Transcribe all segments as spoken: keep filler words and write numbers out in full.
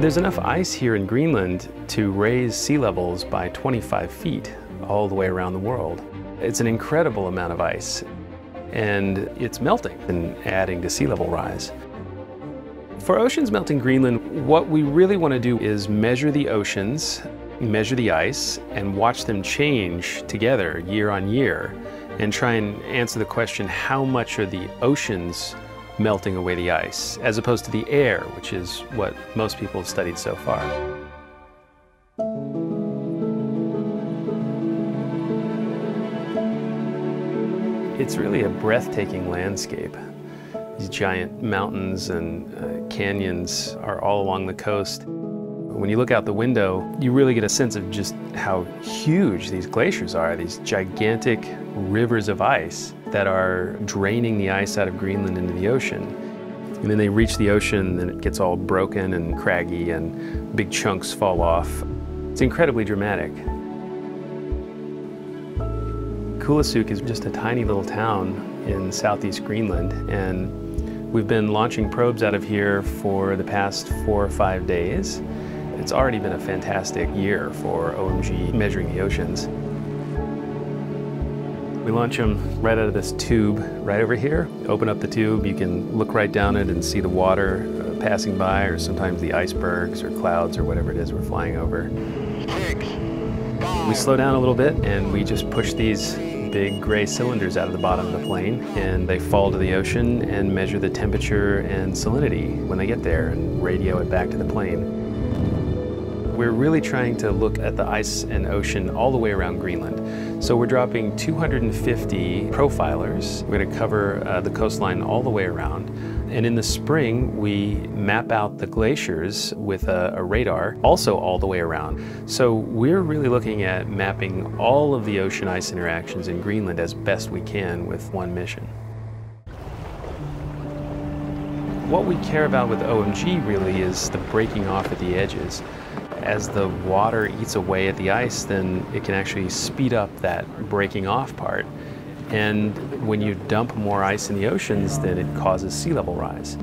There's enough ice here in Greenland to raise sea levels by twenty-five feet all the way around the world. It's an incredible amount of ice, and it's melting and adding to sea level rise. For Oceans Melting Greenland, what we really want to do is measure the oceans, measure the ice, and watch them change together year on year, and try and answer the question, how much are the oceans melting away the ice, as opposed to the air, which is what most people have studied so far. It's really a breathtaking landscape. These giant mountains and uh, canyons are all along the coast. When you look out the window, you really get a sense of just how huge these glaciers are, these gigantic rivers of ice that are draining the ice out of Greenland into the ocean. And then they reach the ocean and it gets all broken and craggy and big chunks fall off. It's incredibly dramatic. Kulusuk is just a tiny little town in southeast Greenland, and we've been launching probes out of here for the past four or five days. It's already been a fantastic year for O M G measuring the oceans. We launch them right out of this tube right over here. Open up the tube, you can look right down it and see the water passing by, or sometimes the icebergs or clouds or whatever it is we're flying over. Six, five. We slow down a little bit and we just push these big gray cylinders out of the bottom of the plane, and they fall to the ocean and measure the temperature and salinity when they get there and radio it back to the plane. We're really trying to look at the ice and ocean all the way around Greenland. So we're dropping two hundred fifty profilers. We're going to cover uh, the coastline all the way around. And in the spring, we map out the glaciers with a, a radar, also all the way around. So we're really looking at mapping all of the ocean ice interactions in Greenland as best we can with one mission. What we care about with O M G really is the breaking off at the edges. As the water eats away at the ice, then it can actually speed up that breaking off part. And when you dump more ice in the oceans, then it causes sea level rise.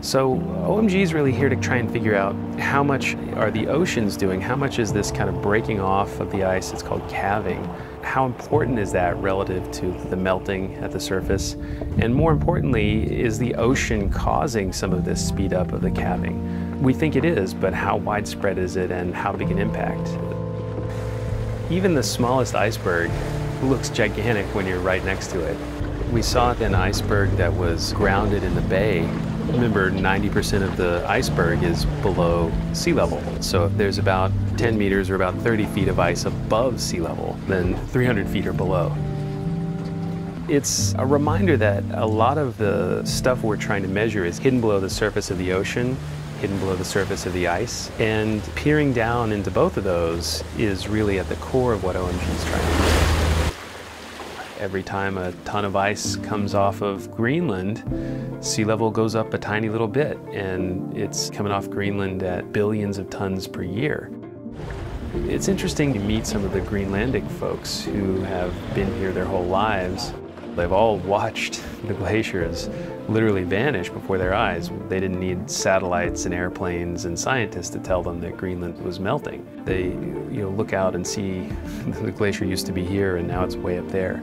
So O M G is really here to try and figure out, how much are the oceans doing? How much is this kind of breaking off of the ice? It's called calving. How important is that relative to the melting at the surface? And more importantly, is the ocean causing some of this speed up of the calving? We think it is, but how widespread is it and how big an impact? Even the smallest iceberg looks gigantic when you're right next to it. We saw an iceberg that was grounded in the bay. Remember, ninety percent of the iceberg is below sea level. So if there's about ten meters or about thirty feet of ice above sea level, then three hundred feet or below. It's a reminder that a lot of the stuff we're trying to measure is hidden below the surface of the ocean, hidden below the surface of the ice, and peering down into both of those is really at the core of what O M G is trying to do. Every time a ton of ice comes off of Greenland, sea level goes up a tiny little bit, and it's coming off Greenland at billions of tons per year. It's interesting to meet some of the Greenlandic folks who have been here their whole lives. They've all watched the glaciers literally vanish before their eyes. They didn't need satellites and airplanes and scientists to tell them that Greenland was melting. They, you know, look out and see the glacier used to be here and now it's way up there.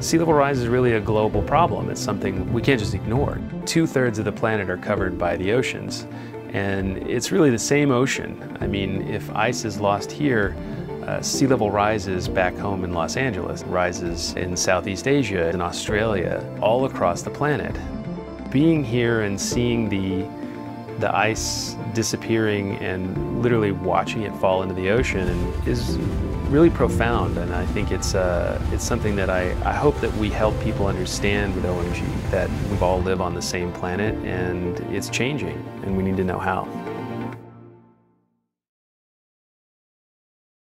Sea level rise is really a global problem. It's something we can't just ignore. Two-thirds of the planet are covered by the oceans, and it's really the same ocean. I mean, if ice is lost here, Uh, sea level rises back home in Los Angeles, rises in Southeast Asia, in Australia, all across the planet. Being here and seeing the, the ice disappearing and literally watching it fall into the ocean is really profound, and I think it's, uh, it's something that I, I hope that we help people understand with O M G, that we all live on the same planet and it's changing, and we need to know how.